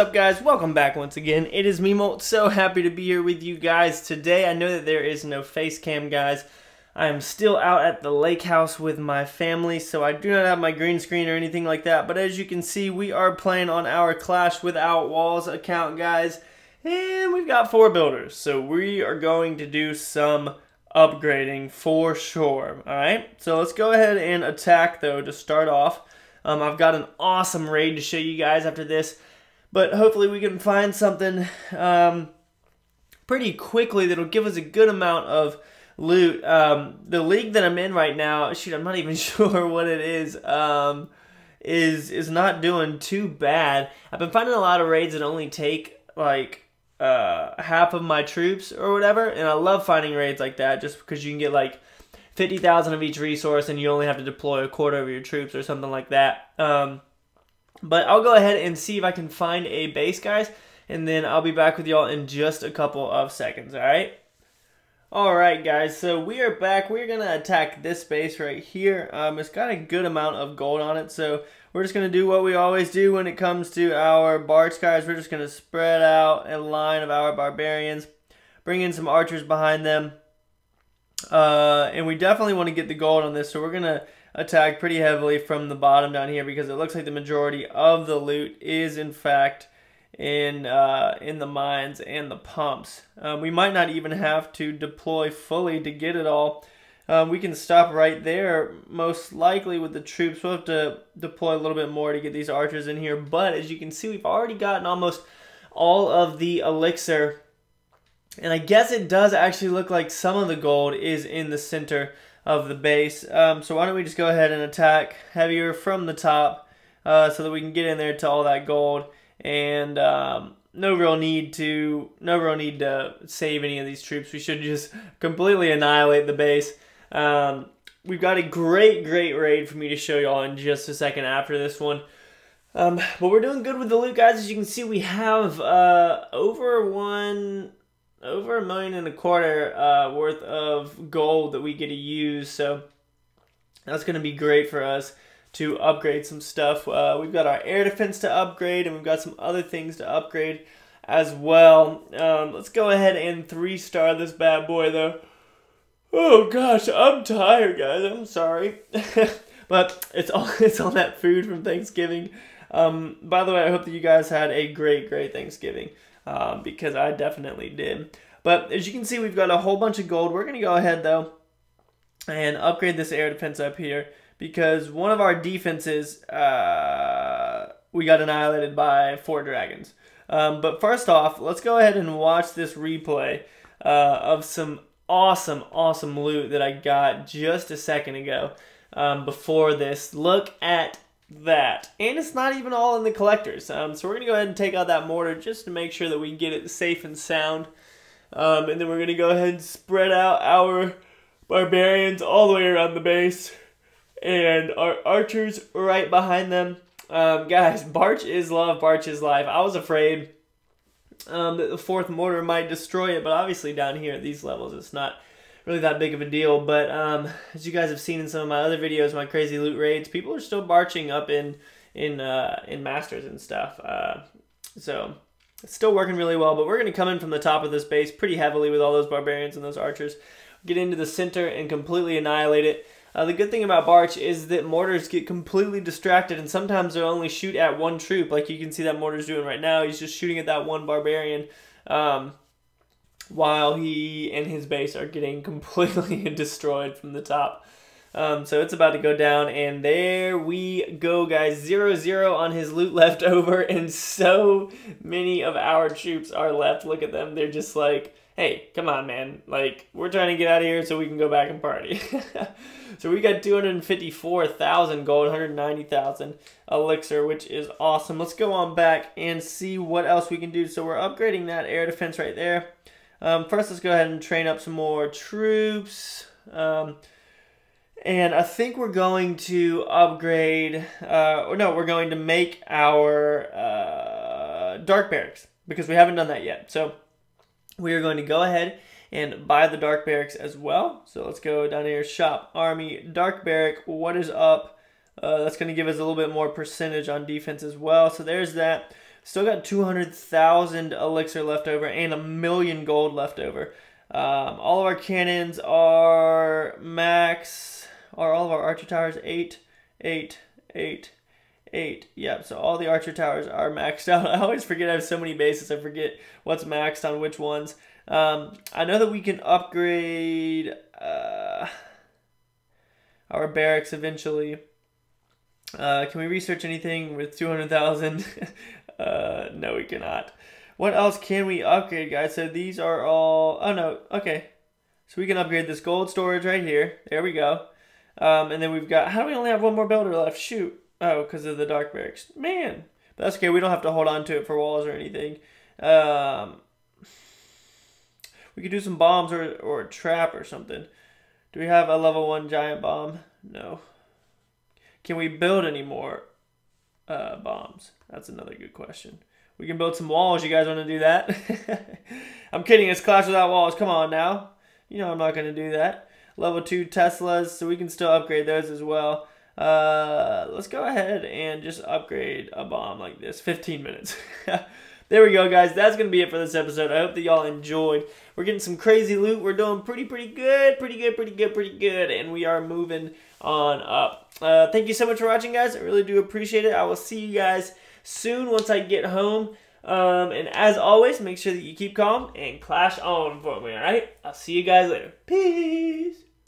up, guys? Welcome back once again. It is Memolt. So happy to be here with you guys today. I know that there is no face cam, guys. I am still out at the lake house with my family, so I do not have my green screen or anything like that. But as you can see, we are playing on our Clash Without Walls account, guys. And we've got 4 builders, so we are going to do some upgrading for sure. Alright, so let's go ahead and attack, though, to start off. I've got an awesome raid to show you guys after this, but hopefully we can find something pretty quickly that'll give us a good amount of loot. The league that I'm in right now, shoot, I'm not even sure what it is not doing too bad. I've been finding a lot of raids that only take like half of my troops or whatever, and I love finding raids like that just because you can get like 50,000 of each resource and you only have to deploy a quarter of your troops or something like that. But I'll go ahead and see if I can find a base, guys, and then I'll be back with y'all in just a couple of seconds, alright? Alright, guys, so we are back. We're going to attack this base right here. It's got a good amount of gold on it, so we're just going to do what we always do when it comes to our bards, guys. We're just going to spread out a line of our barbarians, bring in some archers behind them. And we definitely want to get the gold on this, so we're going to attack pretty heavily from the bottom down here because it looks like the majority of the loot is, in fact, in the mines and the pumps. We might not even have to deploy fully to get it all. We can stop right there, most likely, with the troops. We'll have to deploy a little bit more to get these archers in here, but as you can see, we've already gotten almost all of the elixir. And I guess it does actually look like some of the gold is in the center of the base. So why don't we just go ahead and attack heavier from the top so that we can get in there to all that gold. And no real need to save any of these troops. We should just completely annihilate the base. We've got a great raid for me to show y'all in just a second after this one. But we're doing good with the loot, guys. As you can see, we have over $1.25 million worth of gold that we get to use, so that's going to be great for us to upgrade some stuff. We've got our air defense to upgrade, and we've got some other things to upgrade as well. Let's go ahead and 3-star this bad boy, though. Oh gosh, I'm tired, guys. I'm sorry, but it's all that food from Thanksgiving. By the way, I hope that you guys had a great Thanksgiving. Because I definitely did. But as you can see, we've got a whole bunch of gold. We're going to go ahead, though, and upgrade this air defense up here, because one of our defenses, we got annihilated by 4 dragons. But first off, let's go ahead and watch this replay of some awesome loot that I got just a second ago before this. Look at that, and it's not even all in the collectors, so we're gonna go ahead and take out that mortar just to make sure that we get it safe and sound, and then we're gonna go ahead and spread out our barbarians all the way around the base and our archers right behind them. Guys, barch is love, barch is life. I was afraid that the 4th mortar might destroy it, but obviously down here at these levels it's not really that big of a deal. But as you guys have seen in some of my other videos, my crazy loot raids, people are still barching up in masters and stuff. So it's still working really well, but we're going to come in from the top of this base pretty heavily with all those barbarians and those archers, get into the center and completely annihilate it. The good thing about barch is that mortars get completely distracted, and sometimes they'll only shoot at one troop, like you can see that mortar's doing right now. He's just shooting at that one barbarian while he and his base are getting completely destroyed from the top. So it's about to go down, and there we go, guys. 0-0 on his loot left over, and so many of our troops are left. Look at them. They're just like, hey, come on, man. Like, we're trying to get out of here so we can go back and party. So we got 254,000 gold, 190,000 elixir, which is awesome. Let's go on back and see what else we can do. So we're upgrading that air defense right there. First, let's go ahead and train up some more troops. And I think we're going to upgrade, or no, we're going to make our dark barracks, because we haven't done that yet. So we are going to go ahead and buy the dark barracks as well. So let's go down here, shop, army, dark barrack, what is up? That's going to give us a little bit more percentage on defense as well. So there's that. Still got 200,000 elixir left over and 1,000,000 gold left over. All of our cannons are max, or all of our archer towers, 8, 8, 8, 8. Yep, so all the archer towers are maxed out. I always forget I have so many bases. I forget what's maxed on which ones. I know that we can upgrade our barracks eventually. Can we research anything with 200,000? No, we cannot. What else can we upgrade, guys? So these are all... Oh, no. Okay. So we can upgrade this gold storage right here. There we go. And then we've got... How do we only have one more builder left? Shoot. Oh, because of the dark barracks. Man. But that's okay. We don't have to hold on to it for walls or anything. We could do some bombs or a trap or something. Do we have a level 1 giant bomb? No. Can we build any more bombs? That's another good question. We can build some walls. You guys want to do that? I'm kidding. It's Clash Without Walls. Come on now. You know I'm not going to do that. Level 2 Teslas, so we can still upgrade those as well. Let's go ahead and just upgrade a bomb like this. 15 minutes. There we go, guys. That's going to be it for this episode. I hope that y'all enjoyed. We're getting some crazy loot. We're doing pretty good. And we are moving on up. Thank you so much for watching, guys. I really do appreciate it. I will see you guys soon once I get home. And as always, make sure that you keep calm and clash on for me, all right? I'll see you guys later. Peace.